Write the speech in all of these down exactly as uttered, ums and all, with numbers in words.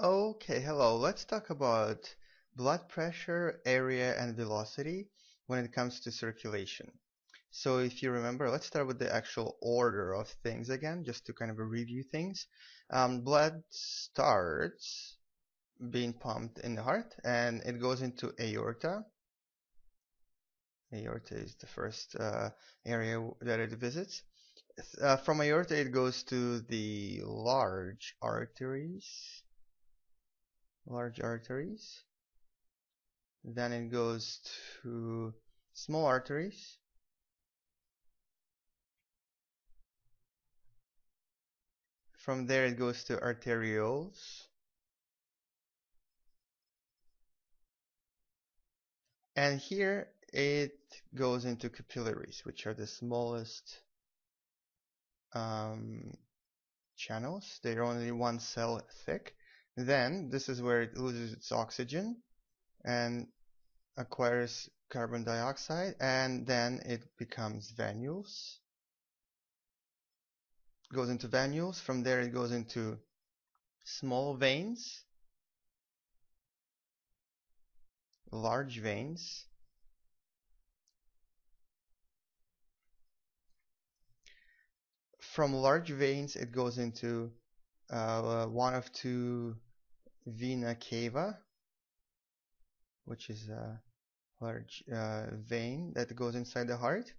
Okay, hello. Let's talk about blood pressure, area, and velocity when it comes to circulation. So if you remember, let's start with the actual order of things again, just to kind of review things. Um, blood starts being pumped in the heart, and it goes into aorta. Aorta is the first uh, area that it visits. Uh, from aorta, it goes to the large arteries. large arteries, then it goes to small arteries, from there it goes to arterioles, and here it goes into capillaries, which are the smallest um, channels. They're only one cell thick. Then this is where it loses its oxygen and acquires carbon dioxide, and then it becomes venules. It goes into venules. From there it goes into small veins, large veins, from large veins it goes into uh, one of two vena cava, which is a large uh, vein that goes inside the heart.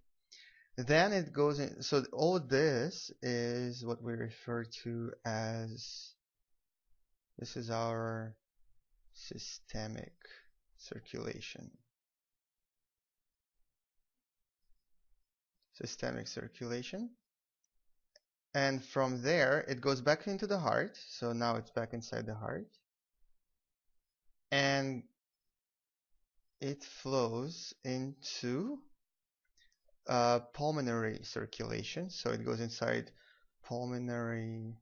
Then it goes in. So all this is what we refer to as, this is our systemic circulation. Systemic circulation. And from there it goes back into the heart. So now it's back inside the heart. And it flows into uh, pulmonary circulation. So it goes inside pulmonary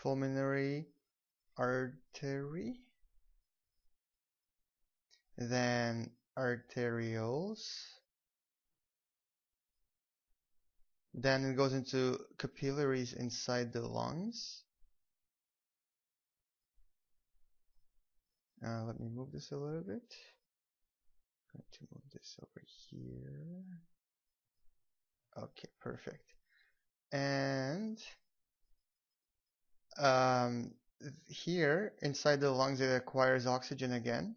pulmonary artery, then arterioles, then it goes into capillaries inside the lungs. Uh, let me move this a little bit. I'm going to move this over here. Okay, perfect. And um, here inside the lungs it acquires oxygen again,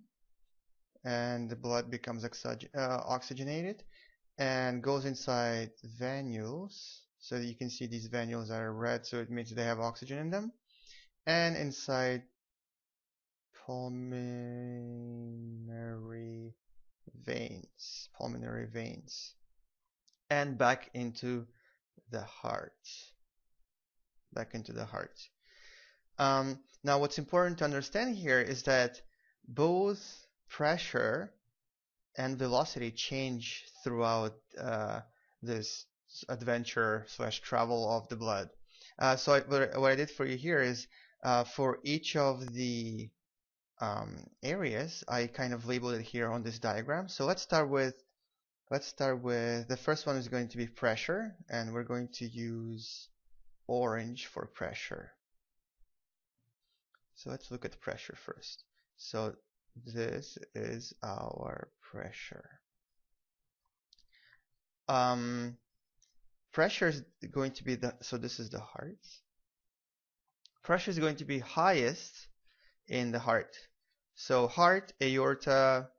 and the blood becomes oxygen uh, oxygenated and goes inside venules. So you can see these venules are red, so it means they have oxygen in them. And inside pulmonary veins, pulmonary veins, and back into the heart, back into the heart. Um, now what's important to understand here is that both pressure and velocity change throughout uh, this adventure slash travel of the blood. Uh, so I, what I did for you here is uh, for each of the Um, areas, I kind of labeled it here on this diagram. So let's start with let's start with the first one is going to be pressure, and we're going to use orange for pressure. So let's look at pressure first. So this is our pressure. Um, pressure is going to be the so this is the heart. Pressure is going to be highest in the heart. So heart, aorta,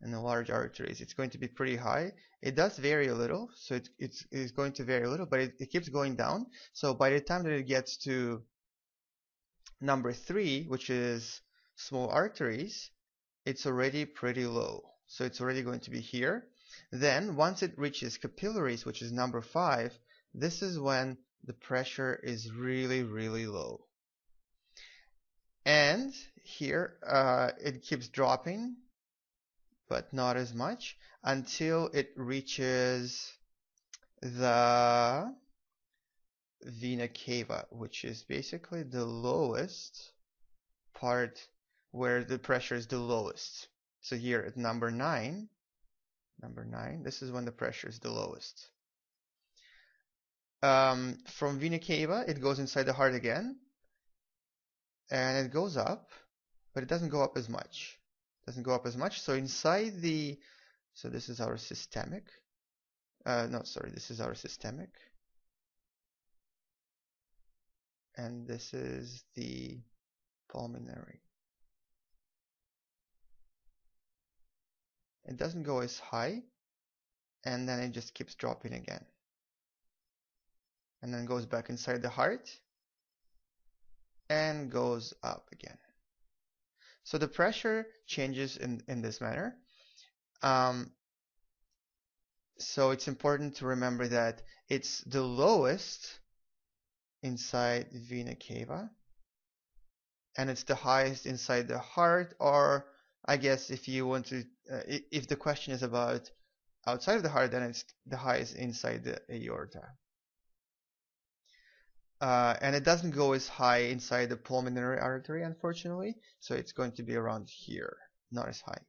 and the large arteries, it's going to be pretty high. It does vary a little, so it, it's, it's going to vary a little, but it, it keeps going down. So by the time that it gets to number three, which is small arteries, it's already pretty low. So it's already going to be here. Then once it reaches capillaries, which is number five, this is when the pressure is really, really low. And here uh, it keeps dropping, but not as much, until it reaches the vena cava, which is basically the lowest part where the pressure is the lowest. So here at number nine, number nine, this is when the pressure is the lowest. um, from vena cava, it goes inside the heart again, and it goes up, but it doesn't go up as much. Doesn't go up as much. So inside the, so this is our systemic. Uh, no, sorry, this is our systemic, and this is the pulmonary. It doesn't go as high, and then it just keeps dropping again, and then goes back inside the heart and goes up again. So the pressure changes in, in this manner. Um, so it's important to remember that it's the lowest inside vena cava, and it's the highest inside the heart, or I guess if you want to, uh, if the question is about outside of the heart, then it's the highest inside the aorta. Uh, and it doesn't go as high inside the pulmonary artery, unfortunately, so it's going to be around here, not as high.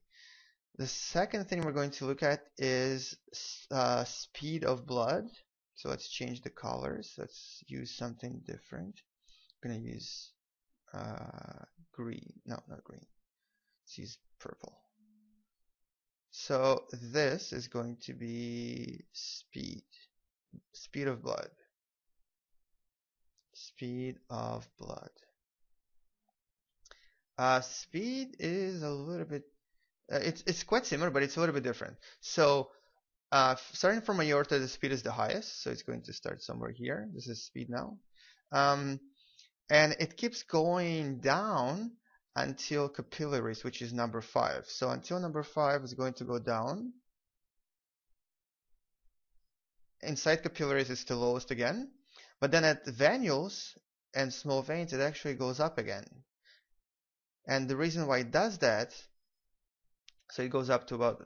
The second thing we're going to look at is uh, speed of blood. So let's change the colors. Let's use something different. I'm going to use uh, green. No, not green. Let's use purple. So this is going to be speed. Speed of blood. Speed of blood. Uh, speed is a little bit, uh, it's, it's quite similar, but it's a little bit different. So uh, starting from aorta, the speed is the highest. So it's going to start somewhere here. This is speed now. Um, and it keeps going down until capillaries, which is number five. So until number five is going to go down. Inside capillaries, it's the lowest again. But then at the venules and small veins, it actually goes up again. And the reason why it does that, so it goes up to about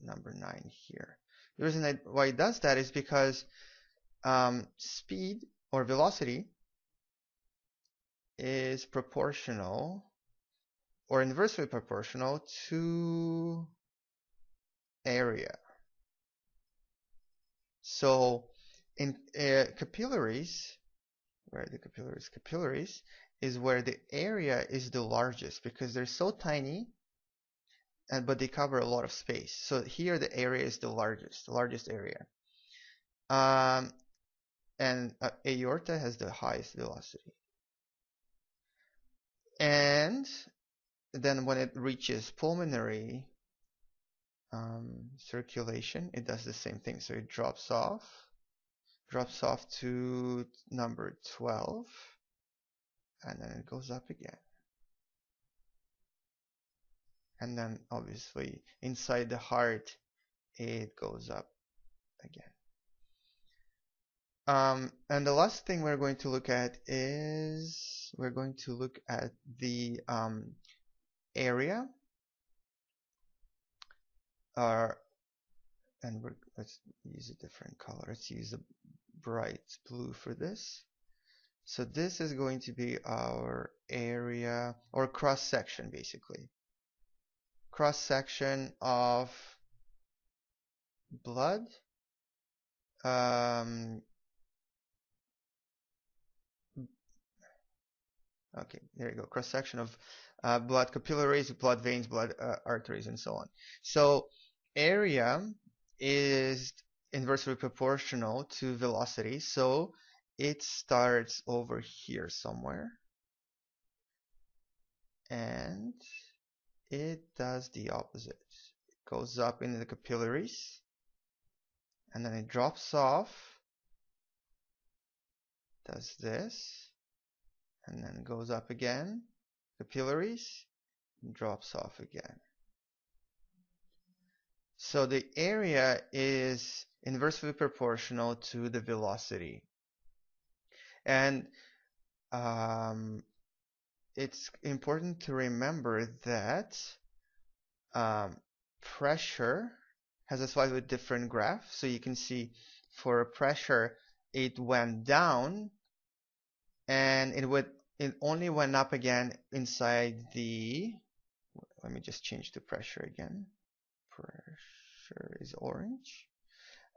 number nine here. The reason why it does that is because um, speed or velocity is proportional or inversely proportional to area. So in uh, capillaries, where are the capillaries? Capillaries is where the area is the largest because they're so tiny, and but they cover a lot of space. So here the area is the largest, the largest area. Um, and uh, aorta has the highest velocity. And then when it reaches pulmonary um, circulation, it does the same thing. So it drops off, drops off to number twelve, and then it goes up again. And then obviously inside the heart, it goes up again. Um, and the last thing we're going to look at is, we're going to look at the um, area, uh, and we're, let's use a different color. Let's use a bright blue for this. So this is going to be our area or cross section, basically. Cross section of blood. Um, okay, there you go. Cross section of uh, blood capillaries, blood veins, blood uh, arteries, and so on. So area is inversely proportional to velocity, so it starts over here somewhere, and it does the opposite. It goes up into the capillaries, and then it drops off, does this, and then goes up again, capillaries, and drops off again. So the area is inversely proportional to the velocity, and um, it's important to remember that um, pressure has a slightly different graph. So you can see for pressure, it went down, and it would it only went up again inside the. Let me just change to pressure again. Pressure is orange.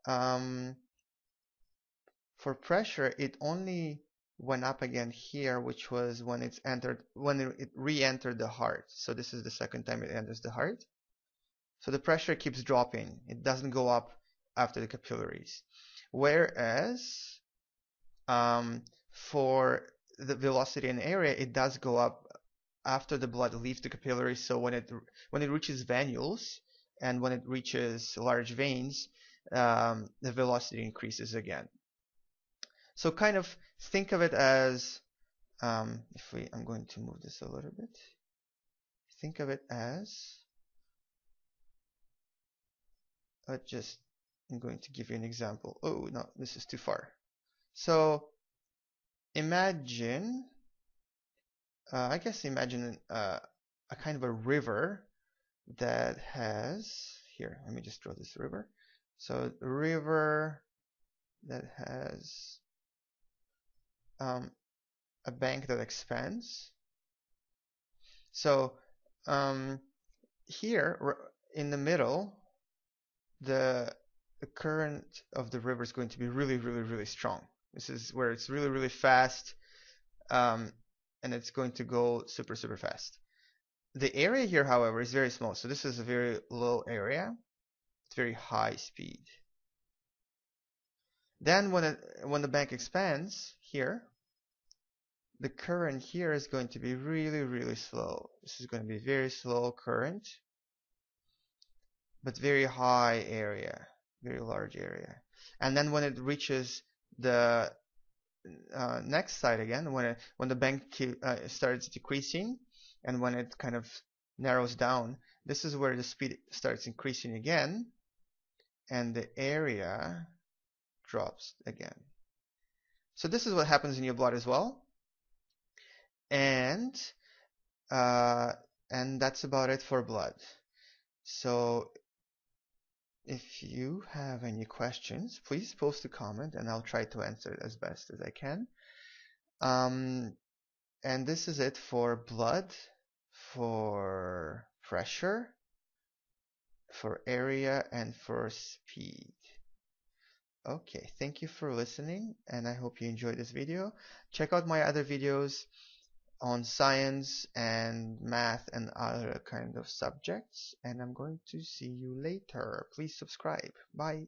Um, For pressure, it only went up again here, which was when it's entered, when it re-entered the heart. So this is the second time it enters the heart. So the pressure keeps dropping. It doesn't go up after the capillaries. Whereas um, for the velocity and area, it does go up after the blood leaves the capillaries. So when it when it reaches venules and when it reaches large veins, um, the velocity increases again. So kind of think of it as, um, if we, I'm going to move this a little bit. Think of it as, let's just, I'm going to give you an example. Oh, no, this is too far. So imagine, uh, I guess imagine uh, a kind of a river that has, here, let me just draw this river. So a river that has um, a bank that expands. So um, here in the middle, the the current of the river is going to be really, really, really strong. This is where it's really, really fast, um, and it's going to go super, super fast. The area here, however, is very small. So this is a very low area. It's very high speed. Then when, it, when the bank expands here, the current here is going to be really, really slow. This is going to be very slow current, but very high area. Very large area. And then when it reaches the uh, next side again, when it, when the bank uh, starts decreasing and when it kind of narrows down, this is where the speed starts increasing again and the area drops again. So this is what happens in your blood as well. And uh, and that's about it for blood. So if you have any questions, please post a comment and I'll try to answer it as best as I can. Um, and this is it for blood, for pressure, for area, and for speed. Okay, thank you for listening and I hope you enjoyed this video. Check out my other videos on science and math and other kind of subjects, and I'm going to see you later. Please subscribe. Bye.